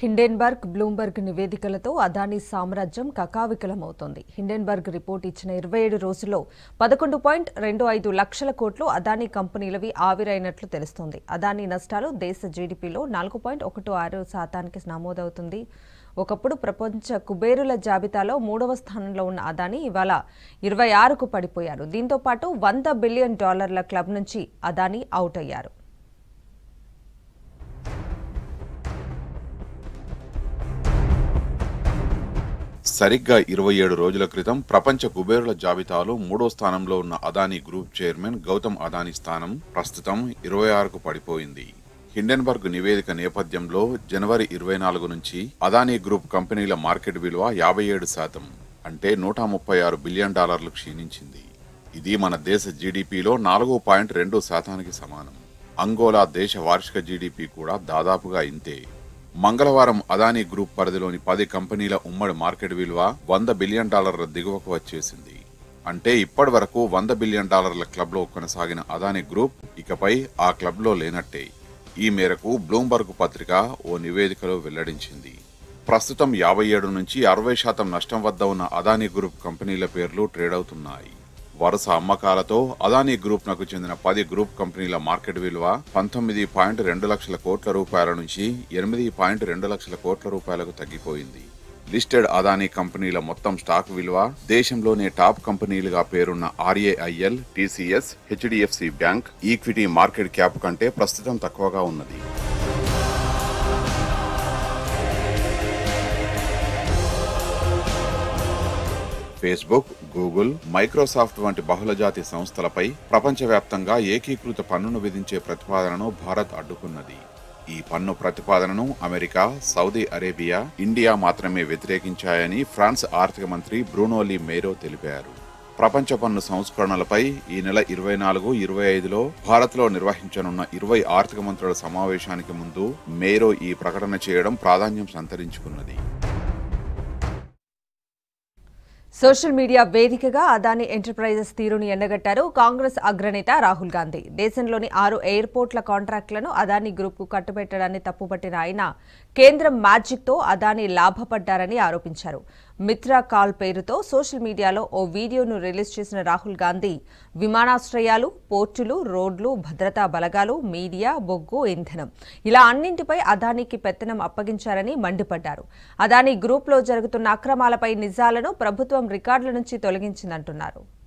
Hindenburg Bloomberg నివేదికలతో Adani సామ్రాజ్యం కకావికలమవుతోంది. Hindenburg report ఇచ్చిన 27 రోజుల్లో 11.25 లక్షల కోట్లు అదానీ కంపెనీలవి ఆవిరైనట్లు తెలుస్తోంది. అదానీ నష్టాలు దేశ జీడీపీలో 4.16% నమోదవుతుంది. ఒకప్పుడు ప్రపంచ కుబేరుల జాబితాలో 3వ స్థానంలో ఉన్న అదానీ ఇవాళ 26కు పడిపోయారు. దీంతో పాటు $100 బిలియన్ క్లబ్ నుంచి అదానీ అవుట్ అయ్యారు. సరిగ్గా 27 రోజుల క్రితం ప్రపంచ కుబేరుల జాబితాలో 3వ స్థానంలో ఉన్న అదానీ గ్రూప్ చైర్మన్ గౌతమ్ అదానీ స్థానం ప్రస్తుతం 26కు పడిపోయింది. హిండెన్బర్గ్ నివేదిక నేపథ్యంలో జనవరి 24 నుంచి అదానీ గ్రూప్ కంపెనీల మార్కెట్ విలువ 57% అంటే $136 బిలియన్ క్షీణించింది. ఇది మన దేశ జీడీపీలో 4.2%కి సమానం. అంగోలా దేశ వార్షిక జీడీపీ కూడా దాదాపుగా ఇంతే. మంగళవారం అదానీ గ్రూప్ పరిధిలోని 10 కంపెనీల ఉమ్మడి మార్కెట్ విలువ $100 బిలియన్ దిగువకు వచ్చేసింది. అంటే ఇప్పటి వరకు $100 బిలియన్ క్లబ్లో కొనసాగిన అదానీ గ్రూప్ ఇకపై ఆ క్లబ్లో లేనట్టే. ఈ మేరకు బ్లూంబర్గ్ పత్రిక ఓ నివేదికలో వెల్లడించింది. ప్రస్తుతం 57 నుంచి 60% నష్టం వద్ద ఉన్న అదానీ గ్రూప్ కంపెనీల పేర్లు ట్రేడ్ అవుతున్నాయి. వరుస అమ్మకాలతో అదానీ గ్రూప్నకు చెందిన 10 గ్రూప్ కంపెనీల మార్కెట్ విలువ $19.2 లక్షల కోట్ల నుంచి $8.2 లక్షల కోట్ల తగ్గిపోయింది. లిస్టెడ్ అదానీ కంపెనీల మొత్తం స్టాక్ విలువ దేశంలోనే టాప్ కంపెనీలుగా పేరున్న RAIL, TCS, HDFC bank equity market cap కంటే ప్రస్తుతం తక్కువగా ఉన్నది. ఫేస్బుక్, గూగుల్, మైక్రోసాఫ్ట్ వంటి బహుళజాతి సంస్థలపై ప్రపంచవ్యాప్తంగా ఏకీకృత పన్నును విధించే ప్రతిపాదనను భారత్ అడ్డుకున్నది. ఈ పన్ను ప్రతిపాదనను అమెరికా, సౌదీ అరేబియా, ఇండియా మాత్రమే వ్యతిరేకించాయని ఫ్రాన్స్ ఆర్థిక మంత్రి బ్రూనోలీ మేరో తెలిపారు. ప్రపంచ పన్ను సంస్కరణలపై ఈ నెల 24, 25లో భారత్లో నిర్వహించనున్న 20 ఆర్థిక మంత్రుల సమావేశానికి ముందు మేరో ఈ ప్రకటన చేయడం ప్రాధాన్యం సంతరించుకున్నది. సోషల్ మీడియా వేదికగా అదానీ ఎంటర్ప్రైజెస్ తీరును ఎండగట్టారు కాంగ్రెస్ అగ్రనేత రాహుల్ గాంధీ. దేశంలోని 6 ఎయిర్పోర్ట్ల కాంట్రాక్టులను అదానీ గ్రూప్కు కట్టుబెట్టడాన్ని తప్పుపట్టిన ఆయన కేంద్రం మ్యాజిక్తో అదానీ లాభపడ్డారని ఆరోపించారు. మిత్రా కాల్ పేరుతో సోషల్ మీడియాలో ఓ వీడియోను రిలీజ్ చేసిన రాహుల్ గాంధీ విమానాశ్రయాలు, పోర్టులు, రోడ్లు, భద్రతా బలగాలు, మీడియా, బొగ్గు, ఇంధనం ఇలా అన్నింటిపై అదానీకి పెత్తనం అప్పగించారని మండిపడ్డారు. అదానీ గ్రూప్లో జరుగుతున్న అక్రమాలపై నిజాలను ప్రభుత్వం రికార్డుల నుంచి తొలగించిందంటున్నారు.